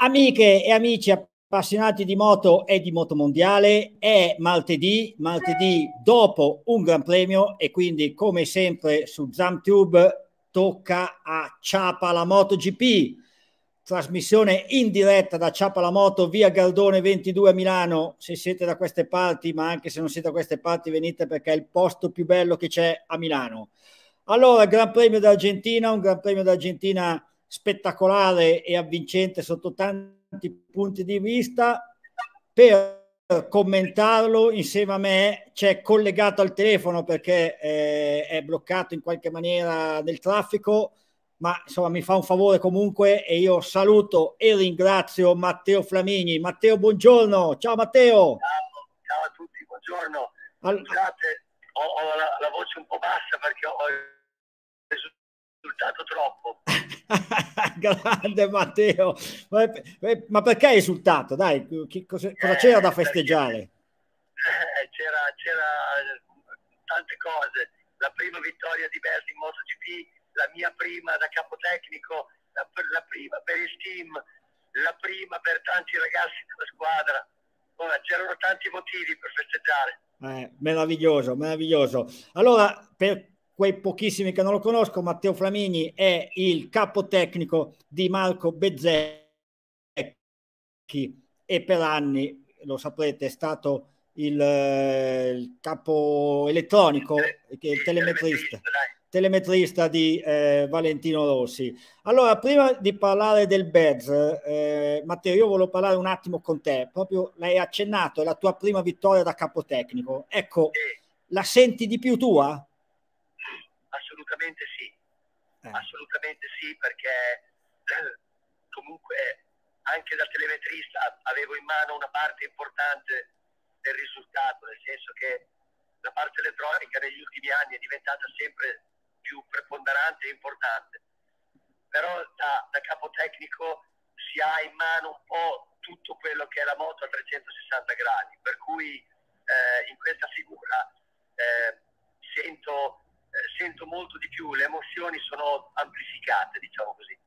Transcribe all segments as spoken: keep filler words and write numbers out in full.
Amiche e amici appassionati di moto e di motomondiale, è martedì, martedì dopo un gran premio e quindi come sempre su Zamtube tocca a Ciapa la MotoGP, trasmissione in diretta da Ciapa la Moto via Gardone ventidue a Milano. Se siete da queste parti, ma anche se non siete da queste parti, venite perché è il posto più bello che c'è a Milano. Allora, Gran Premio d'Argentina, un Gran Premio d'Argentina spettacolare e avvincente sotto tanti punti di vista. Per commentarlo insieme a me c'è collegato al telefono, perché eh, è bloccato in qualche maniera nel traffico, ma insomma mi fa un favore comunque e io saluto e ringrazio Matteo Flamini. Matteo, buongiorno. Ciao Matteo. Ciao a tutti, buongiorno. All... Scusate, ho, ho la, la voce un po' bassa perché ho esultato troppo. Grande Matteo, ma perché hai esultato? Dai, cosa c'era eh, da festeggiare? C'era tante cose: la prima vittoria di Berti in MotoGP, la mia prima da capotecnico, la, la prima per il team, la prima per tanti ragazzi della squadra. C'erano tanti motivi per festeggiare. Eh, meraviglioso, meraviglioso. Allora, per quei pochissimi che non lo conosco, Matteo Flamini è il capo tecnico di Marco Bezzecchi e per anni, lo saprete, è stato il, il capo elettronico, il, il telemetrista, telemetrista di eh, Valentino Rossi. Allora, prima di parlare del Bez, eh, Matteo, io volevo parlare un attimo con te, proprio l'hai accennato, è la tua prima vittoria da capo tecnico. Ecco, la senti di più tua? Assolutamente sì, eh. assolutamente sì, perché eh, comunque anche da telemetrista avevo in mano una parte importante del risultato, nel senso che la parte elettronica negli ultimi anni è diventata sempre più preponderante e importante, però da, da capotecnico si ha in mano un po' tutto quello che è la moto a trecentosessanta gradi, per cui eh, in questa figura eh, sento... sento molto di più, le emozioni sono amplificate, diciamo così.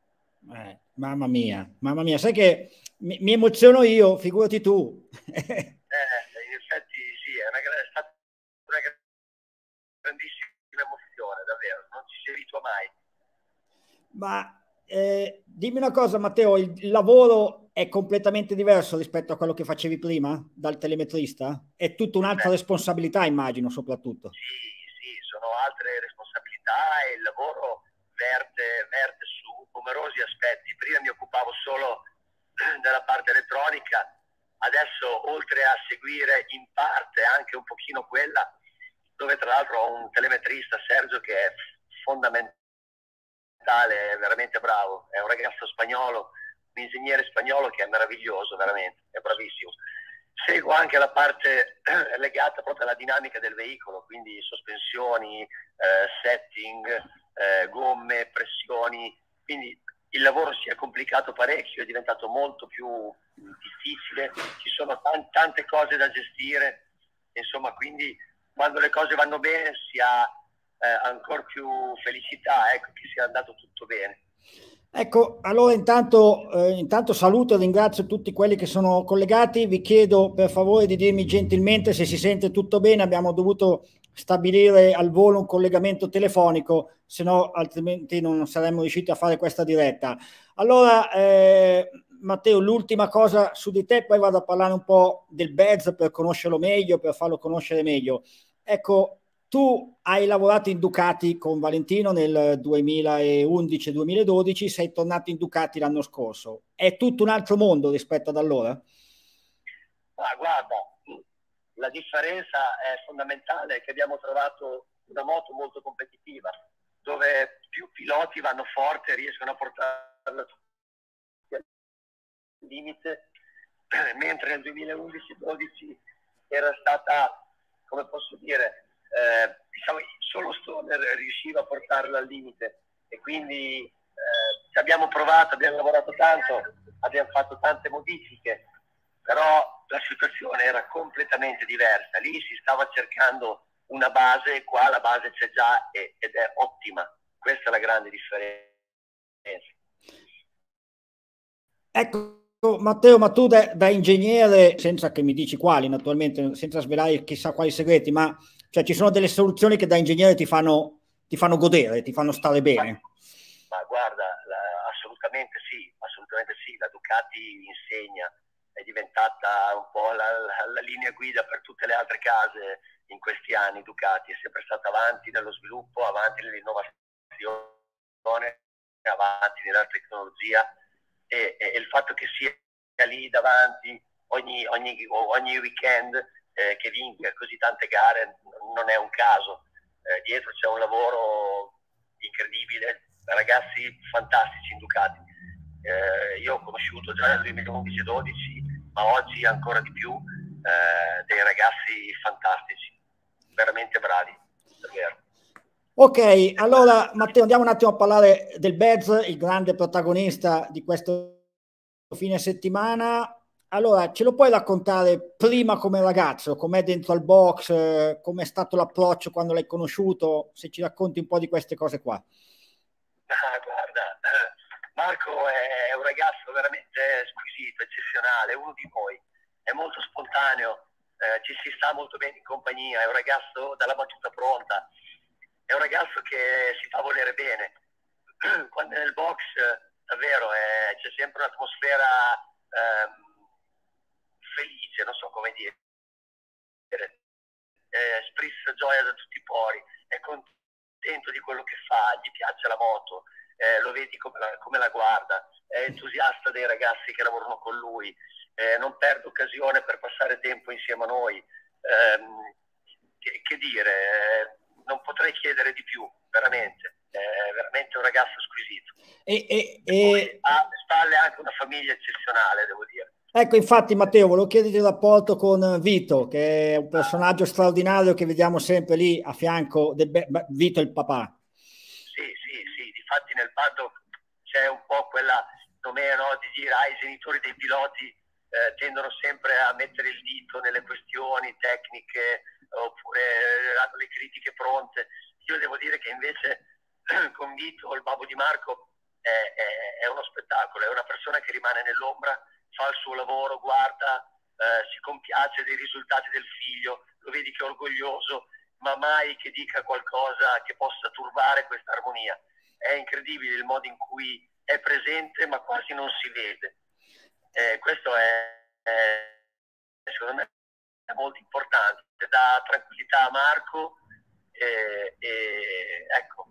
Eh, mamma mia, mamma mia, sai che mi, mi emoziono io, figurati tu. eh, in effetti sì, è, una, è stata una grandissima emozione, davvero, non ci si abitua mai. Ma eh, dimmi una cosa Matteo, il, il lavoro è completamente diverso rispetto a quello che facevi prima dal telemetrista? È tutta un'altra eh. responsabilità, immagino, soprattutto. Sì. Sono altre responsabilità e il lavoro verte, verte su numerosi aspetti. Prima mi occupavo solo della parte elettronica, adesso oltre a seguire in parte anche un pochino quella, dove tra l'altro ho un telemetrista, Sergio, che è fondamentale, è veramente bravo, è un ragazzo spagnolo, un ingegnere spagnolo che è meraviglioso, veramente, è bravissimo. Seguo anche la parte legata proprio alla dinamica del veicolo, quindi sospensioni, eh, setting, eh, gomme, pressioni, quindi il lavoro si è complicato parecchio, è diventato molto più difficile, ci sono tan tante cose da gestire, insomma, quindi quando le cose vanno bene si ha eh, ancora più felicità, ecco, che sia andato tutto bene. Ecco, allora intanto, eh, intanto saluto e ringrazio tutti quelli che sono collegati. Vi chiedo per favore di dirmi gentilmente se si sente tutto bene. Abbiamo dovuto stabilire al volo un collegamento telefonico, se no altrimenti non saremmo riusciti a fare questa diretta. Allora eh, Matteo, l'ultima cosa su di te, poi vado a parlare un po' del Bez per conoscerlo meglio, per farlo conoscere meglio. Ecco, tu hai lavorato in Ducati con Valentino nel duemilaundici duemiladodici, sei tornato in Ducati l'anno scorso. È tutto un altro mondo rispetto ad allora? Ma guarda, la differenza è fondamentale, che abbiamo trovato una moto molto competitiva, dove più piloti vanno forte e riescono a portarla al limite, mentre nel duemilaundici dodici era stata, come posso dire... Eh, diciamo, solo Stoner riusciva a portarla al limite e quindi eh, ci abbiamo provato, abbiamo lavorato tanto, abbiamo fatto tante modifiche, però la situazione era completamente diversa, lì si stava cercando una base, qua la base c'è già e, ed è ottima, questa è la grande differenza. Ecco, Matteo, ma tu da, da ingegnere, senza che mi dici quali naturalmente, senza svelare chissà quali segreti, ma cioè, ci sono delle soluzioni che da ingegnere ti fanno, ti fanno godere, ti fanno stare bene? Ma, ma guarda, la, assolutamente sì, assolutamente sì, la Ducati insegna, è diventata un po' la, la, la linea guida per tutte le altre case in questi anni. Ducati è sempre stata avanti nello sviluppo, avanti nell'innovazione, avanti nella tecnologia. E, e, e il fatto che sia lì davanti ogni, ogni, ogni weekend eh, che vinca così tante gare non è un caso, eh, dietro c'è un lavoro incredibile, ragazzi fantastici in Ducati, eh, io ho conosciuto già nel duemilaundici dodici, ma oggi ancora di più, eh, dei ragazzi fantastici, veramente bravi, davvero. Ok, allora Matteo, andiamo un attimo a parlare del Bez, il grande protagonista di questo fine settimana. Allora, ce lo puoi raccontare prima come ragazzo, com'è dentro al box, com'è stato l'approccio quando l'hai conosciuto, se ci racconti un po' di queste cose qua. Ah, guarda, Marco è un ragazzo veramente squisito, eccezionale, uno di noi, è molto spontaneo, eh, ci si sta molto bene in compagnia, è un ragazzo dalla battuta pronta. È un ragazzo che si fa volere bene, quando è nel box davvero c'è sempre un'atmosfera ehm, felice, non so come dire, eh, sprizza gioia da tutti i pori, è contento di quello che fa, gli piace la moto, eh, lo vedi come la, come la guarda, è entusiasta dei ragazzi che lavorano con lui, eh, non perde occasione per passare tempo insieme a noi, eh, che, che dire... Eh, non potrei chiedere di più, veramente, è veramente un ragazzo squisito. E, e, e poi e... ha alle spalle anche una famiglia eccezionale, devo dire. Ecco, infatti Matteo, volevo chiederti il rapporto con Vito, che è un personaggio straordinario che vediamo sempre lì a fianco del Be Vito il papà. Sì, sì, sì, difatti nel paddock c'è un po' quella nomea, no, di dire, ah, i genitori dei piloti eh, tendono sempre a mettere il dito nelle questioni tecniche, oppure hanno le critiche pronte. Io devo dire che invece con Vito, il babbo di Marco, è, è, è uno spettacolo, è una persona che rimane nell'ombra, fa il suo lavoro, guarda, eh, si compiace dei risultati del figlio, lo vedi che è orgoglioso, ma mai che dica qualcosa che possa turbare questa armonia. È incredibile il modo in cui è presente ma quasi non si vede. Eh, questo è, è secondo me molto importante, dà tranquillità a Marco, e, e ecco,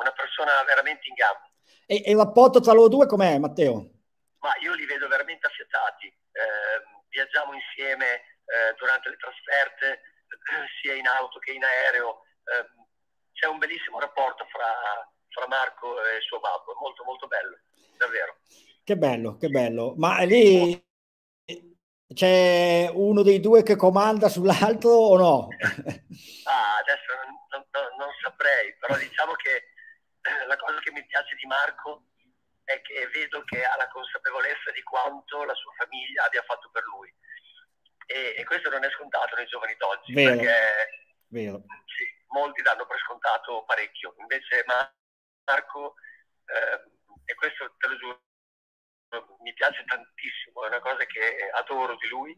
una persona veramente in gamba. E, e il rapporto tra loro due com'è, Matteo? Ma io li vedo veramente affiatati, eh, viaggiamo insieme eh, durante le trasferte, eh, sia in auto che in aereo, eh, c'è un bellissimo rapporto fra, fra Marco e suo babbo, è molto molto bello, davvero. Che bello, che bello, ma lì... C'è uno dei due che comanda sull'altro o no? Ah, adesso non, non, non saprei, però diciamo che la cosa che mi piace di Marco è che vedo che ha la consapevolezza di quanto la sua famiglia abbia fatto per lui. E, e questo non è scontato nei giovani d'oggi, perché vero. Sì, molti danno per scontato parecchio. Invece Marco, eh, e questo te lo giuro, mi piace tantissimo, è una cosa che adoro di lui,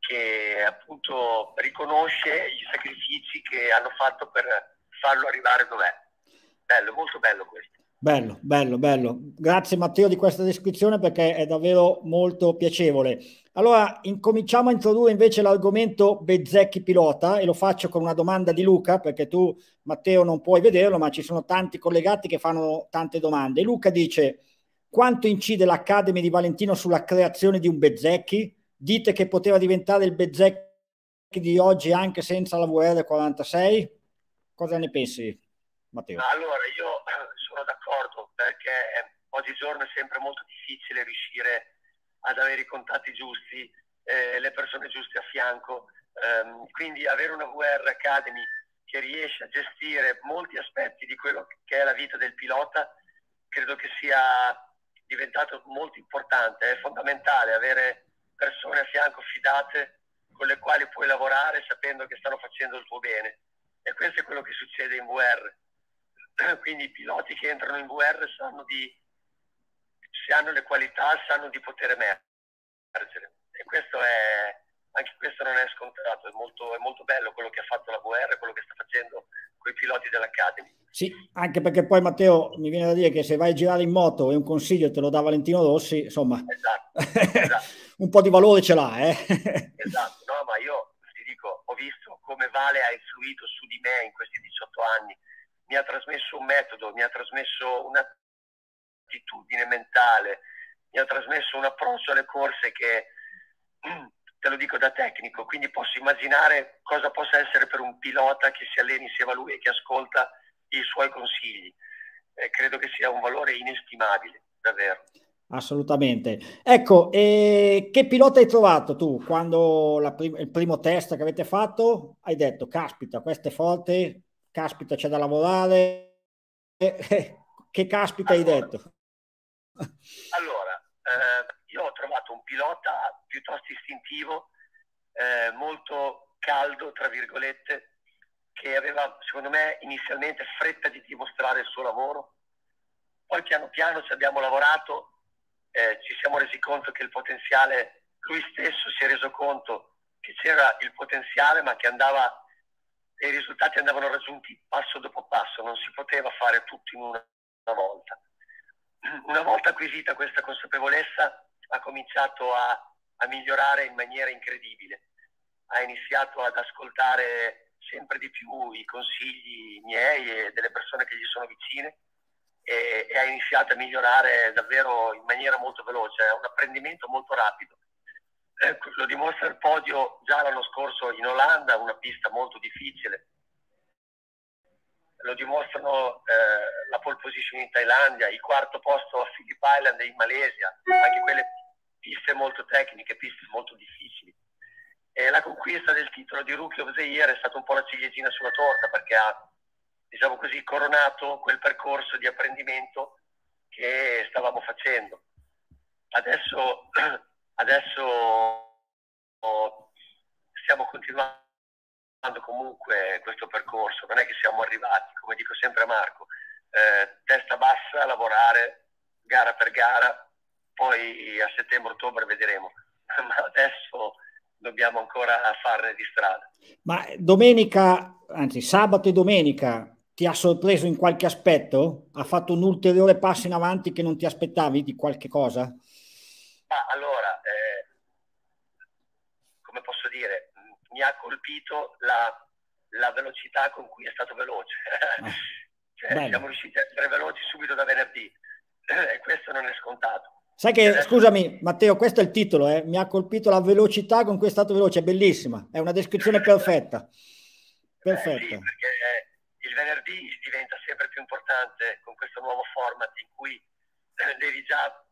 che appunto riconosce gli sacrifici che hanno fatto per farlo arrivare dov'è. Bello, molto bello questo. Bello, bello, bello. Grazie Matteo di questa descrizione perché è davvero molto piacevole. Allora, incominciamo a introdurre invece l'argomento Bezzecchi pilota, e lo faccio con una domanda di Luca, perché tu Matteo non puoi vederlo, ma ci sono tanti collegati che fanno tante domande. Luca dice... Quanto incide l'Academy di Valentino sulla creazione di un Bezzecchi? Dite che poteva diventare il Bezzecchi di oggi anche senza la V R quarantasei? Cosa ne pensi, Matteo? Allora, io sono d'accordo, perché oggigiorno è sempre molto difficile riuscire ad avere i contatti giusti, eh, le persone giuste a fianco, ehm, quindi avere una V R Academy che riesce a gestire molti aspetti di quello che è la vita del pilota, credo che sia... diventato molto importante, è fondamentale avere persone a fianco fidate con le quali puoi lavorare sapendo che stanno facendo il tuo bene, e questo è quello che succede in V R. Quindi i piloti che entrano in V R sanno di se hanno le qualità sanno di poter emergere, e questo è, anche questo non è scontato, è molto, è molto bello quello che ha fatto la V R, quello che sta facendo con i piloti dell'Academy. Sì, anche perché poi, Matteo, mi viene da dire che se vai a girare in moto e un consiglio te lo dà Valentino Rossi, insomma, esatto, esatto. Un po' di valore ce l'ha, eh? Esatto, no, ma io ti dico, ho visto come Vale ha influito su di me in questi diciotto anni, mi ha trasmesso un metodo, mi ha trasmesso un'attitudine mentale, mi ha trasmesso un approccio alle corse che, te lo dico da tecnico, quindi posso immaginare cosa possa essere per un pilota che si allena insieme a lui e che ascolta i suoi consigli. Eh, credo che sia un valore inestimabile, davvero. Assolutamente. Ecco, eh, che pilota hai trovato tu quando la prim- il primo test che avete fatto hai detto, caspita, questo è forte, caspita, c'è da lavorare, eh, eh, che caspita allora, hai detto? Allora, eh, io ho trovato un pilota piuttosto istintivo, eh, molto caldo, tra virgolette, che aveva, secondo me, inizialmente fretta di dimostrare il suo lavoro. Poi piano piano ci abbiamo lavorato, eh, ci siamo resi conto che il potenziale, lui stesso si è reso conto che c'era il potenziale, ma che andava, i risultati andavano raggiunti passo dopo passo, non si poteva fare tutto in una, una volta. Una volta acquisita questa consapevolezza, ha cominciato a, a migliorare in maniera incredibile, ha iniziato ad ascoltare sempre di più i consigli miei e delle persone che gli sono vicine, e, e ha iniziato a migliorare davvero in maniera molto veloce, è un apprendimento molto rapido. Eh, lo dimostra il podio già l'anno scorso in Olanda, una pista molto difficile, lo dimostrano eh, la pole position in Thailandia, il quarto posto a Phillip Island e in Malesia, anche quelle piste molto tecniche, piste molto difficili. E la conquista del titolo di Rookie of the Year è stata un po' la ciliegina sulla torta, perché ha, diciamo così, coronato quel percorso di apprendimento che stavamo facendo. Adesso, adesso oh, stiamo continuando comunque questo percorso, non è che siamo arrivati, come dico sempre a Marco, eh, testa bassa, lavorare gara per gara, poi a settembre-ottobre vedremo, ma adesso dobbiamo ancora farne di strada. Ma domenica, anzi sabato e domenica, ti ha sorpreso in qualche aspetto? Ha fatto un ulteriore passo in avanti che non ti aspettavi di qualche cosa? Ma allora, eh, come posso dire, mi ha colpito la, la velocità con cui è stato veloce. Ah, cioè, siamo riusciti a essere veloci subito da venerdì, e questo non è scontato. Sai che, adesso... scusami Matteo, questo è il titolo, eh? Mi ha colpito la velocità con cui è stato veloce, è bellissima, è una descrizione perfetta. Perfetta. Eh, sì, perché il venerdì diventa sempre più importante con questo nuovo format in cui devi già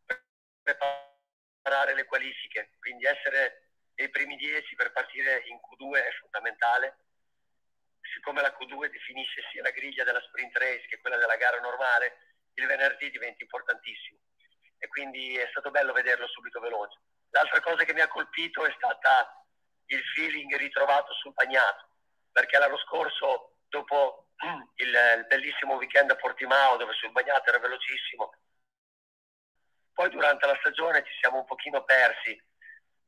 preparare le qualifiche, quindi essere... i primi dieci per partire in Q due è fondamentale, siccome la Q due definisce sia la griglia della sprint race che quella della gara normale, il venerdì diventa importantissimo, e quindi è stato bello vederlo subito veloce. L'altra cosa che mi ha colpito è stata il feeling ritrovato sul bagnato, perché l'anno scorso, dopo il, il bellissimo weekend a Portimao dove sul bagnato era velocissimo, poi durante la stagione ci siamo un pochino persi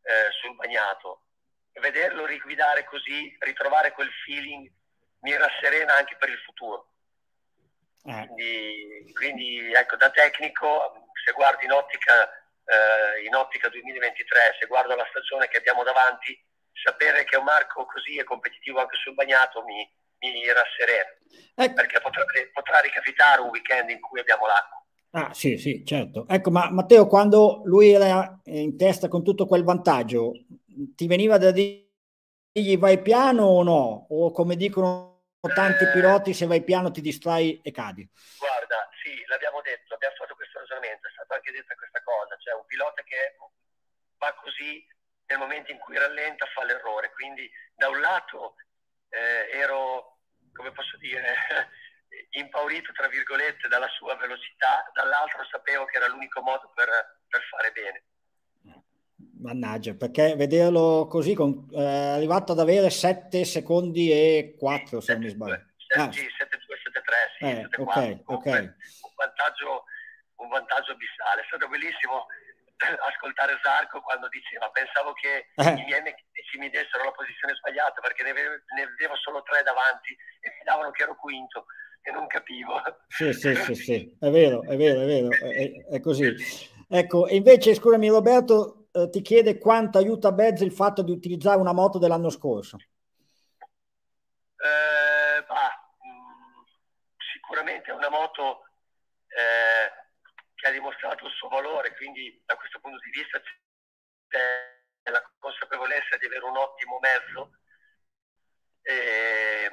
Eh, sul bagnato, e vederlo riguidare così, ritrovare quel feeling, mi rasserena anche per il futuro. Eh. Quindi, quindi ecco, da tecnico, se guardo in ottica, eh, in ottica duemilaventitré, se guardo la stagione che abbiamo davanti, sapere che un Marco così è competitivo anche sul bagnato mi, mi rasserena, eh. Perché potrebbe, potrà ricapitare un weekend in cui abbiamo l'acqua. Ah sì, sì, certo. Ecco, ma Matteo, quando lui era in testa con tutto quel vantaggio, ti veniva da dirgli vai piano o no? O come dicono tanti eh, piloti, se vai piano ti distrai e cadi? Guarda, sì, l'abbiamo detto, abbiamo fatto questo ragionamento, è stata anche detta questa cosa, cioè un pilota che va così nel momento in cui rallenta fa l'errore, quindi da un lato eh, ero, come posso dire... impaurito tra virgolette dalla sua velocità, dall'altro sapevo che era l'unico modo per, per fare bene. Mannaggia, perché vederlo così con, eh, arrivato ad avere sette secondi e quattro, sì, se sette, non mi sbaglio. sette, ah. Sì, sette due, sette tre, sì, eh, sette quattro. Okay, okay. Un vantaggio, un vantaggio abissale. È stato bellissimo ascoltare Zarco quando diceva: pensavo che eh. i miei amici mi dessero la posizione sbagliata, perché ne avevo, ne avevo solo tre davanti e mi davano che ero quinto e non capivo. Sì, sì, sì, sì, è vero, è vero, è vero, è, è così. Ecco, e invece scusami Roberto, eh, ti chiede quanto aiuta Bezz il fatto di utilizzare una moto dell'anno scorso. Eh, bah, sicuramente è una moto eh, che ha dimostrato il suo valore, quindi da questo punto di vista c'è la consapevolezza di avere un ottimo mezzo, e,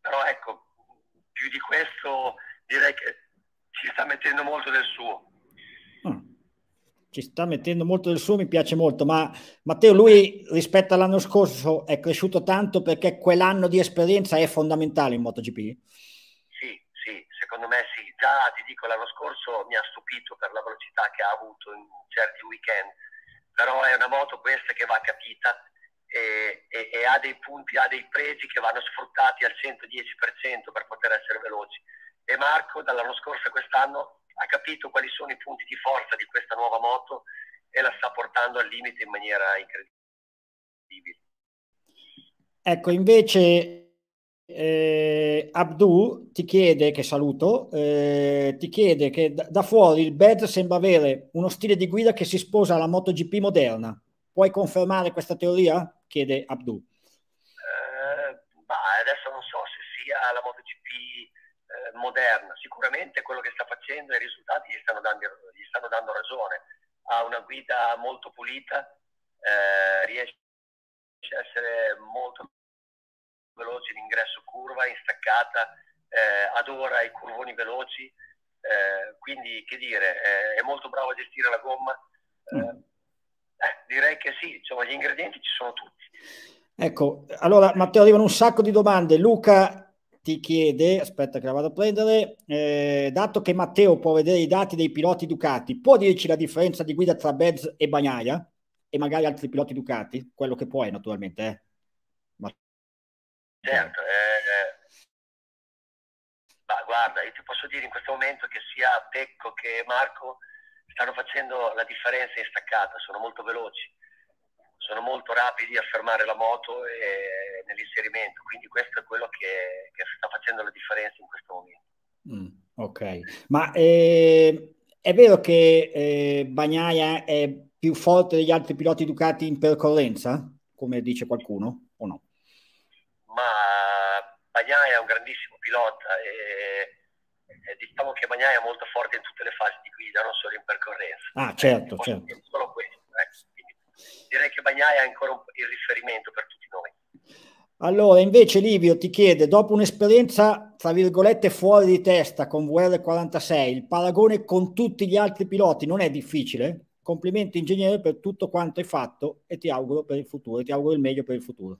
però ecco, più di questo direi che ci sta mettendo molto del suo. Mm. Ci sta mettendo molto del suo, mi piace molto, ma Matteo, lui rispetto all'anno scorso è cresciuto tanto perché quell'anno di esperienza è fondamentale in MotoGP? Secondo me sì, già ti dico l'anno scorso mi ha stupito per la velocità che ha avuto in certi weekend, però è una moto questa che va capita e, e, e ha dei punti, ha dei pregi che vanno sfruttati al cento dieci per cento per poter essere veloci, e Marco dall'anno scorso a quest'anno ha capito quali sono i punti di forza di questa nuova moto e la sta portando al limite in maniera incredibile. Ecco, invece Eh, Abdu ti chiede, che saluto, eh, ti chiede che da, da fuori il Bezz sembra avere uno stile di guida che si sposa alla MotoGP moderna. Puoi confermare questa teoria? Chiede Abdu. Eh, bah, adesso non so se sia la MotoGP eh, moderna. Sicuramente quello che sta facendo e i risultati gli stanno dando, gli stanno dando ragione. Ha una guida molto pulita, eh, riesce a essere molto veloce in ingresso curva, in staccata, eh, adora i curvoni veloci, eh, quindi che dire, eh, è molto bravo a gestire la gomma, eh, eh, direi che sì, insomma gli ingredienti ci sono tutti. Ecco, allora Matteo, arrivano un sacco di domande. Luca ti chiede, aspetta che la vado a prendere, eh, dato che Matteo può vedere i dati dei piloti Ducati, può dirci la differenza di guida tra Bezz e Bagnaia e magari altri piloti Ducati? Quello che puoi naturalmente, eh. Certo, eh, ma guarda, io ti posso dire in questo momento che sia Pecco che Marco stanno facendo la differenza in staccata, sono molto veloci, sono molto rapidi a fermare la moto e nell'inserimento, quindi questo è quello che, che sta facendo la differenza in questo momento. Mm, ok, ma eh, è vero che eh, Bagnaia è più forte degli altri piloti Ducati in percorrenza, come dice qualcuno, o no? Ma Bagnaia è un grandissimo pilota e, e diciamo che Bagnaia è molto forte in tutte le fasi di guida, non solo in percorrenza. Ah, certo, eh, certo. Solo questo, eh. Direi che Bagnaia è ancora un, il riferimento per tutti noi. Allora, invece Livio ti chiede, dopo un'esperienza, tra virgolette, fuori di testa con V R quarantasei, il paragone con tutti gli altri piloti non è difficile? Complimenti, ingegnere, per tutto quanto hai fatto e ti auguro per il futuro, ti auguro il meglio per il futuro.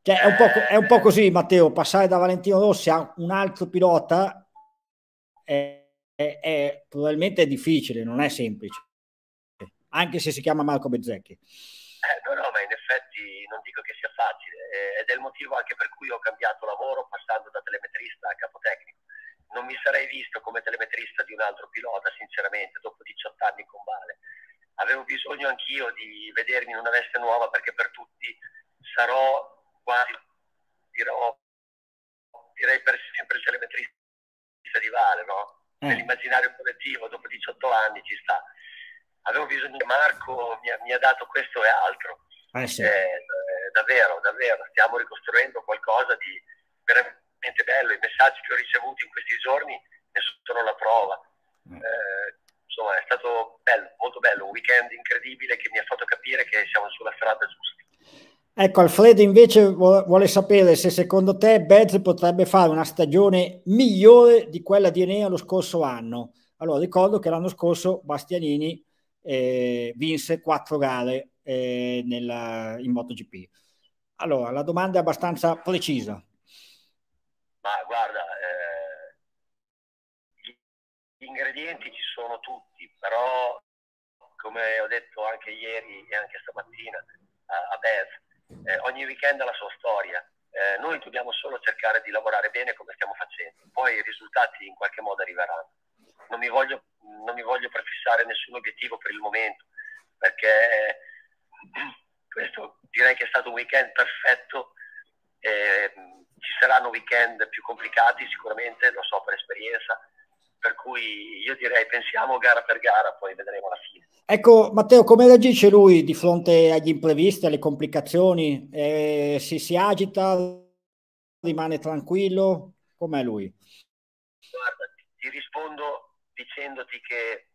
Cioè, è, un po', è un po' così, Matteo, passare da Valentino Rossi a un altro pilota è, è, è probabilmente è difficile, non è semplice, anche se si chiama Marco Bezzecchi. Eh, no, no, ma in effetti non dico che sia facile, eh, ed è il motivo anche per cui ho cambiato lavoro passando da telemetrista a capotecnico. Non mi sarei visto come telemetrista di un altro pilota, sinceramente, dopo diciotto anni con Vale. Avevo bisogno anch'io di vedermi in una veste nuova, perché per tutti sarò... Dirò, direi per sempre il telemetrista di Vale, no? Eh. Nell'immaginario collettivo dopo diciotto anni ci sta. Avevo bisogno di Marco, mi ha, mi ha dato questo e altro. Eh sì. eh, davvero, davvero, stiamo ricostruendo qualcosa di veramente bello. I messaggi che ho ricevuto in questi giorni ne sono la prova. Eh, insomma, è stato bello, molto bello, un weekend incredibile che mi ha fatto capire che siamo sulla strada giusta. Ecco, Alfredo invece vuole sapere se secondo te Bezz potrebbe fare una stagione migliore di quella di Enea lo scorso anno. Allora, ricordo che l'anno scorso Bastianini eh, vinse quattro gare eh, nella, in MotoGP. Allora, la domanda è abbastanza precisa. Ma guarda, eh, gli ingredienti ci sono tutti, però come ho detto anche ieri e anche stamattina a, a Bezz, Eh, ogni weekend ha la sua storia, eh, noi dobbiamo solo cercare di lavorare bene come stiamo facendo, poi i risultati in qualche modo arriveranno. non mi voglio, non mi voglio prefissare nessun obiettivo per il momento, perché questo direi che è stato un weekend perfetto. Eh, ci saranno weekend più complicati sicuramente, lo so per esperienza, per cui io direi pensiamo gara per gara, poi vedremo la fine. Ecco Matteo, come reagisce lui di fronte agli imprevisti, alle complicazioni? Eh, si, si agita, rimane tranquillo? Com'è lui? Guarda, ti rispondo dicendoti che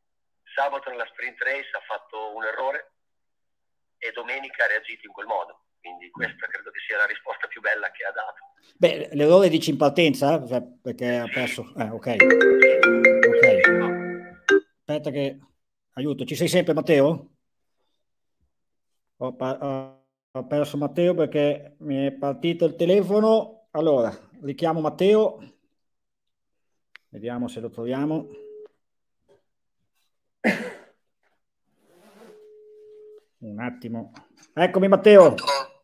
sabato nella sprint race ha fatto un errore e domenica ha reagito in quel modo. Quindi questa credo che sia la risposta più bella che ha dato. Beh, l'errore dici in partenza? Perché ha perso... Eh, ok. Ok. Aspetta che... Aiuto, ci sei sempre Matteo? Ho, ho perso Matteo perché mi è partito il telefono. Allora, richiamo Matteo. Vediamo se lo troviamo. Un attimo. Eccomi Matteo.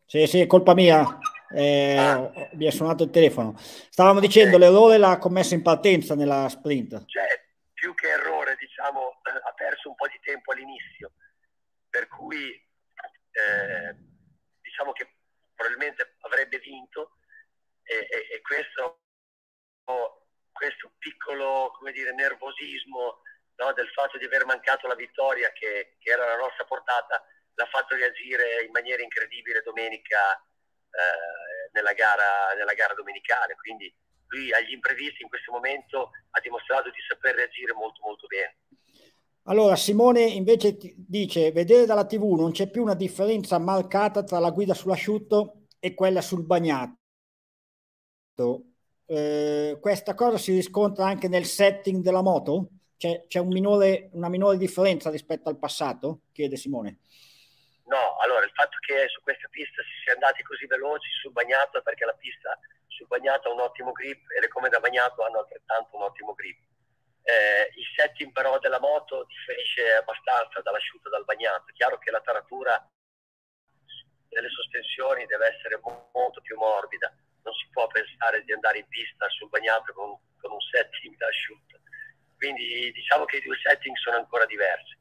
Sì, sì, è colpa mia, eh, ah. mi è suonato il telefono. Stavamo dicendo eh. l'errore l'ha commesso in partenza nella sprint. Cioè, più che errore, diciamo, ha perso un po' di tempo all'inizio, per cui eh, diciamo che probabilmente avrebbe vinto e, e, e questo, questo piccolo, come dire, nervosismo, no, del fatto di aver mancato la vittoria che, che era alla nostra portata, l'ha fatto reagire in maniera incredibile domenica, eh, nella gara, nella gara domenicale. Quindi lui agli imprevisti in questo momento ha dimostrato di saper reagire molto molto bene. Allora Simone invece dice, vedere dalla tivù non c'è più una differenza marcata tra la guida sull'asciutto e quella sul bagnato. Eh, questa cosa si riscontra anche nel setting della moto? C'è un minore, una minore differenza rispetto al passato? Chiede Simone. No, allora il fatto che su questa pista si sia andati così veloci sul bagnato è perché la pista sul bagnato ha un ottimo grip e le gomme da bagnato hanno altrettanto un ottimo grip. Eh, il setting però della moto differisce abbastanza dall'asciutto e dal bagnato. È chiaro che la taratura delle sospensioni deve essere molto più morbida, non si può pensare di andare in pista sul bagnato con, con un setting da asciutto. Quindi diciamo che i due setting sono ancora diversi.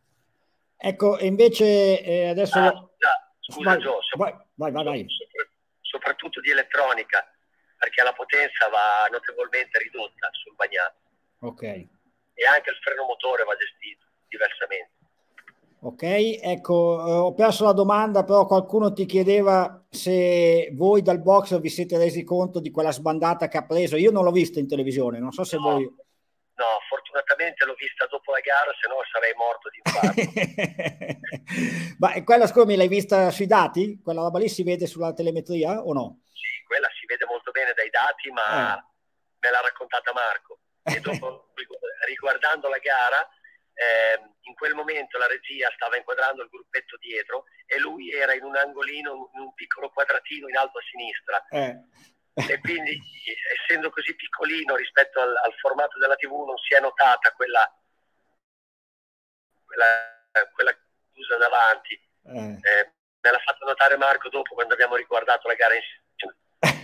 Ecco, invece eh, adesso... Ah, da, scusa vai, Gio, sopra... vai, vai, vai, vai. Sopra... soprattutto di elettronica, perché la potenza va notevolmente ridotta sul bagnato. Ok. E anche il freno motore va gestito diversamente. Ok, ecco, eh, ho perso la domanda, però qualcuno ti chiedeva se voi dal box vi siete resi conto di quella sbandata che ha preso. Io non l'ho vista in televisione, non so se no. voi... No, fortunatamente l'ho vista dopo la gara, se no sarei morto di infarto. Ma quella, scusami, l'hai vista sui dati? Quella roba lì si vede sulla telemetria o no? Sì, quella si vede molto bene dai dati, ma eh. me l'ha raccontata Marco. E dopo, riguardando la gara, eh, in quel momento la regia stava inquadrando il gruppetto dietro e lui era in un angolino, in un piccolo quadratino in alto a sinistra. Eh. E quindi, essendo così piccolino rispetto al, al formato della tivù, non si è notata quella quella, quella chiusa davanti. Eh. Eh, me l'ha fatto notare Marco dopo, quando abbiamo riguardato la gara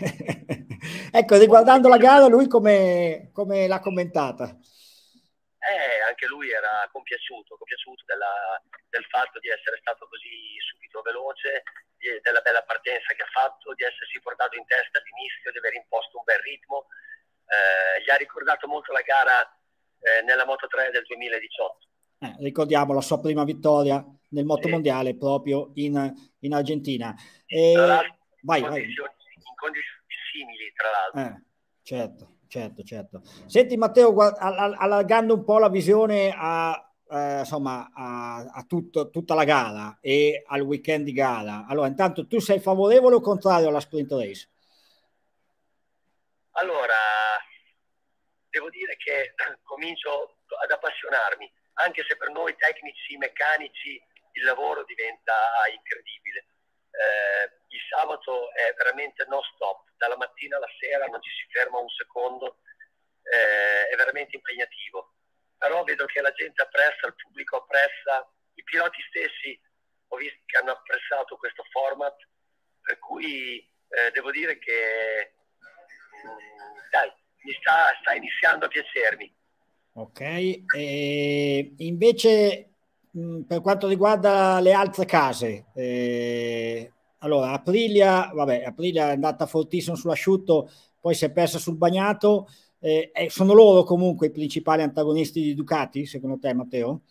insieme. Ecco, riguardando la gara, lui come, come l'ha commentata? Eh, anche lui era compiaciuto, compiaciuto della, del fatto di essere stato così subito veloce, della bella partenza che ha fatto, di essersi portato in testa all'inizio, di aver imposto un bel ritmo. Eh, gli ha ricordato molto la gara eh, nella moto tre del duemiladiciotto. Eh, ricordiamo la sua prima vittoria nel motomondiale eh. proprio in, in Argentina. E... Tra vai, in, vai. Condizioni, in condizioni simili, tra l'altro. Eh, certo, certo, certo. Senti Matteo, guarda, allargando un po' la visione a... Eh, insomma a, a tutto, tutta la gara e al weekend di gara, allora intanto tu sei favorevole o contrario alla sprint race? Allora devo dire che comincio ad appassionarmi, anche se per noi tecnici meccanici il lavoro diventa incredibile. Eh, il sabato è veramente non stop, dalla mattina alla sera non ci si ferma un secondo, eh, è veramente impegnativo. Però vedo che la gente apprezza, il pubblico apprezza, i piloti stessi ho visto che hanno apprezzato questo format, per cui eh, devo dire che mh, dai, mi sta, sta iniziando a piacermi. Ok, e invece mh, per quanto riguarda le altre case, eh, allora Aprilia, vabbè, Aprilia è andata fortissimo sull'asciutto, poi si è persa sul bagnato, eh, eh, sono loro comunque i principali antagonisti di Ducati, secondo te, Matteo?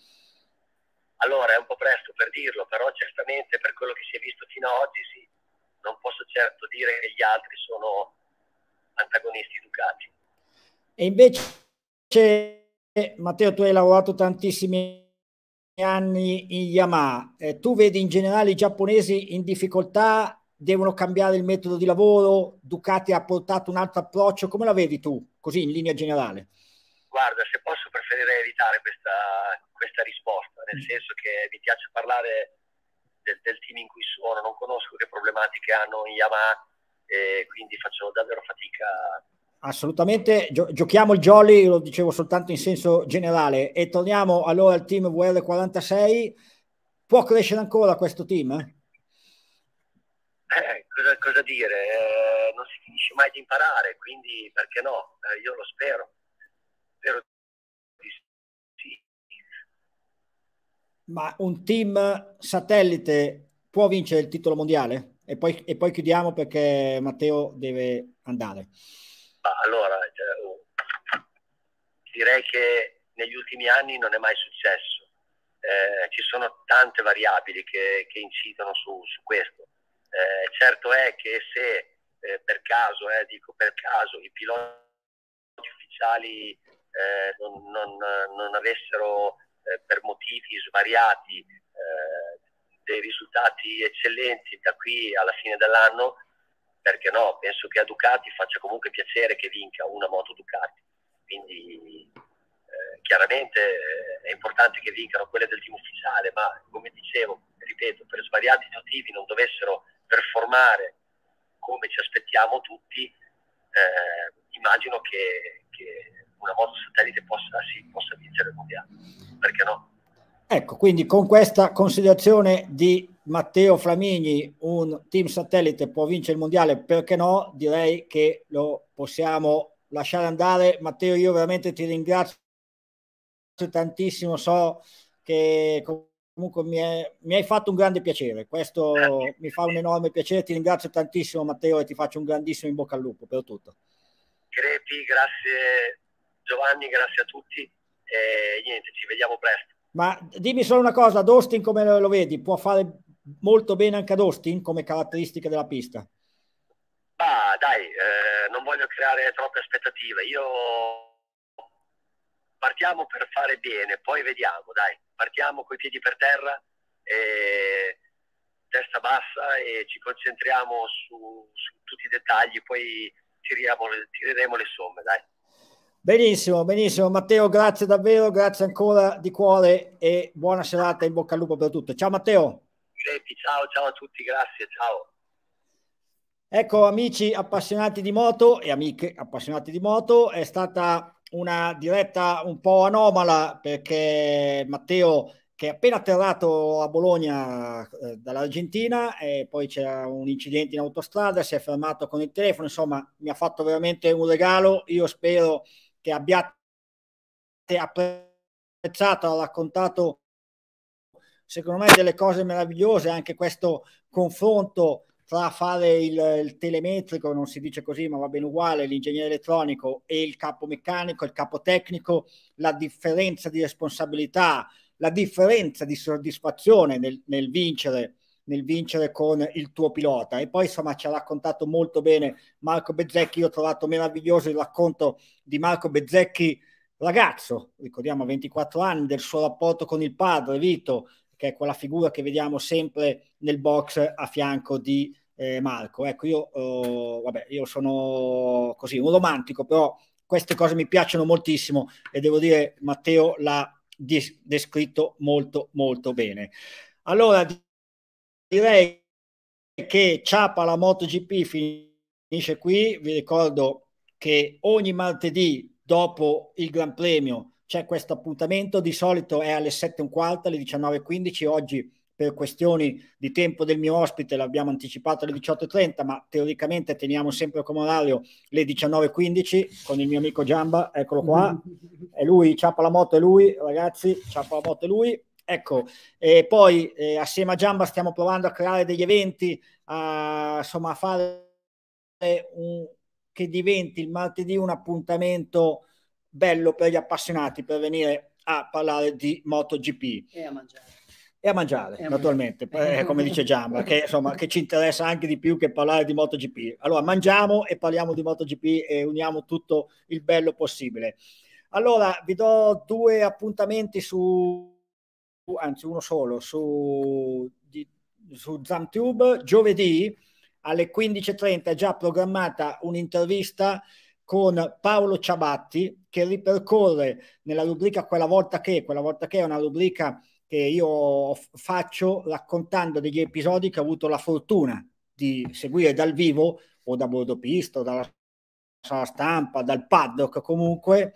Allora, è un po' presto per dirlo, però certamente per quello che si è visto fino ad oggi sì, non posso certo dire che gli altri sono antagonisti Ducati. E invece... Matteo, tu hai lavorato tantissimi anni in Yamaha, eh, tu vedi in generale i giapponesi in difficoltà, devono cambiare il metodo di lavoro, Ducati ha portato un altro approccio, come la vedi tu, così in linea generale? Guarda, se posso preferirei evitare questa, questa risposta, nel senso che mi piace parlare del, del team in cui sono, non conosco che problematiche hanno in Yamaha e quindi faccio davvero fatica. Assolutamente, Gio giochiamo il jolly, lo dicevo soltanto in senso generale, e torniamo allora al team V R quarantasei. Può crescere ancora questo team? Eh, cosa, cosa dire, eh, non si finisce mai di imparare, quindi perché no? Eh, io lo spero. Spero di sì. Ma un team satellite può vincere il titolo mondiale? E poi, e poi chiudiamo perché Matteo deve andare. Allora, direi che negli ultimi anni non è mai successo, eh, ci sono tante variabili che, che incidono su, su questo, eh, certo è che se eh, per caso, eh, dico per caso, i piloti ufficiali eh, non, non, non avessero eh, per motivi svariati eh, dei risultati eccellenti da qui alla fine dell'anno, perché no, penso che a Ducati faccia comunque piacere che vinca una moto Ducati, quindi eh, chiaramente eh, è importante che vincano quelle del team ufficiale, ma come dicevo, ripeto, per svariati motivi non dovessero performare come ci aspettiamo tutti, eh, immagino che, che una moto satellite possa, sì, possa vincere il mondiale, perché no? Ecco, quindi con questa considerazione di Matteo Flamini, un team satellite può vincere il mondiale, perché no? Direi che lo possiamo lasciare andare. Matteo, io veramente ti ringrazio tantissimo, so che comunque mi, è, mi hai fatto un grande piacere, questo mi fa un enorme piacere, ti ringrazio tantissimo Matteo e ti faccio un grandissimo in bocca al lupo per tutto. Crepi, grazie Giovanni, grazie a tutti e niente, ci vediamo presto. Ma dimmi solo una cosa, ad Austin come lo vedi? Può fare molto bene anche ad Austin come caratteristiche della pista? Ah, dai, eh, non voglio creare troppe aspettative. Io partiamo per fare bene, poi vediamo, dai. Partiamo coi piedi per terra, e testa bassa e ci concentriamo su, su tutti i dettagli, poi tiriamo, tireremo le somme, dai. Benissimo, benissimo. Matteo, grazie davvero, grazie ancora di cuore e buona serata, in bocca al lupo per tutto. Ciao Matteo. Ciao, ciao a tutti, grazie, ciao. Ecco amici appassionati di moto e amiche appassionati di moto, è stata una diretta un po' anomala perché Matteo, che è appena atterrato a Bologna eh, dall'Argentina, e poi c'era un incidente in autostrada, si è fermato con il telefono, insomma mi ha fatto veramente un regalo, io spero che abbiate apprezzato, ha raccontato secondo me delle cose meravigliose, anche questo confronto tra fare il, il telemetrico, non si dice così ma va bene uguale, l'ingegnere elettronico e il capo meccanico, il capo tecnico, la differenza di responsabilità, la differenza di soddisfazione nel, nel vincere, nel vincere con il tuo pilota. E poi insomma ci ha raccontato molto bene Marco Bezzecchi, io ho trovato meraviglioso il racconto di Marco Bezzecchi ragazzo, ricordiamo a ventiquattro anni, del suo rapporto con il padre Vito, che è quella figura che vediamo sempre nel box a fianco di eh, Marco. Ecco, io, oh, vabbè, io sono così un romantico, però queste cose mi piacciono moltissimo e devo dire Matteo l'ha descritto molto molto bene. Allora direi che Ciapa la MotoGP finisce qui, vi ricordo che ogni martedì dopo il Gran Premio c'è questo appuntamento, di solito è alle sette e un quarto, alle diciannove e quindici, oggi per questioni di tempo del mio ospite l'abbiamo anticipato alle diciotto e trenta, ma teoricamente teniamo sempre come orario le diciannove e quindici con il mio amico Giamba, eccolo qua, è lui, Ciapa la Moto è lui, ragazzi, Ciapa la Moto è lui. Ecco, e poi eh, assieme a Giamba stiamo provando a creare degli eventi, a, insomma a fare un, che diventi il martedì un appuntamento bello per gli appassionati, per venire a parlare di MotoGP. E a mangiare. E a mangiare, e a naturalmente, mangiare. Eh, come dice Giamba, che, insomma, che ci interessa anche di più che parlare di MotoGP. Allora mangiamo e parliamo di MotoGP e uniamo tutto il bello possibile. Allora vi do due appuntamenti su... anzi uno solo, su, di, su Zamtube. Giovedì alle quindici e trenta è già programmata un'intervista con Paolo Ciabatti che ripercorre nella rubrica Quella volta che, quella volta che è una rubrica che io faccio raccontando degli episodi che ho avuto la fortuna di seguire dal vivo o da bordo pista o dalla sala stampa, dal paddock, comunque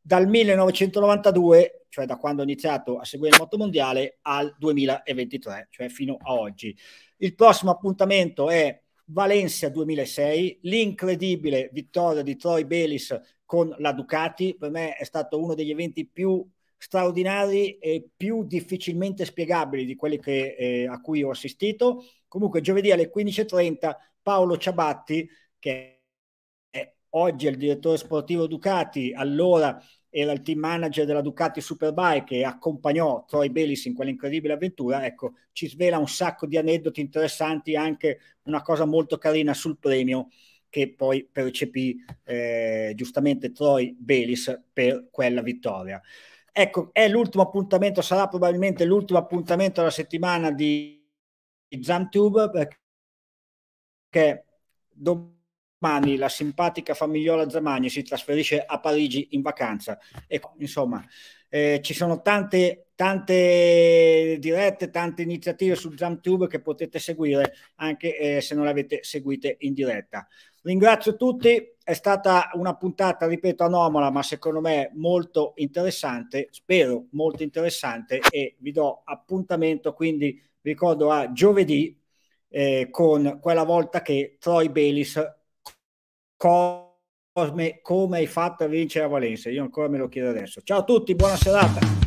dal millenovecentonovantadue, cioè da quando ho iniziato a seguire il motomondiale, al duemilaventitré, cioè fino a oggi. Il prossimo appuntamento è Valencia duemilasei, l'incredibile vittoria di Troy Bayliss con la Ducati. Per me è stato uno degli eventi più straordinari e più difficilmente spiegabili di quelli che, eh, a cui ho assistito. Comunque giovedì alle quindici e trenta Paolo Ciabatti, che è oggi il direttore sportivo Ducati, allora era il team manager della Ducati Superbike e accompagnò Troy Bayliss in quell'incredibile avventura, ecco, ci svela un sacco di aneddoti interessanti, anche una cosa molto carina sul premio che poi percepì eh, giustamente Troy Bayliss per quella vittoria. Ecco, è l'ultimo appuntamento, sarà probabilmente l'ultimo appuntamento della settimana di Zamtube, perché dopo domani la simpatica famigliola Zamagni si trasferisce a Parigi in vacanza e insomma eh, ci sono tante, tante dirette, tante iniziative su Zamtube che potete seguire anche eh, se non le avete seguite in diretta. Ringrazio tutti, è stata una puntata, ripeto, anomala ma secondo me molto interessante, spero molto interessante, e vi do appuntamento quindi, ricordo, a giovedì eh, con Quella volta che, Troy Bayliss. Cosme, come hai fatto a vincere a Valencia? Io ancora me lo chiedo adesso. Ciao a tutti, buona serata.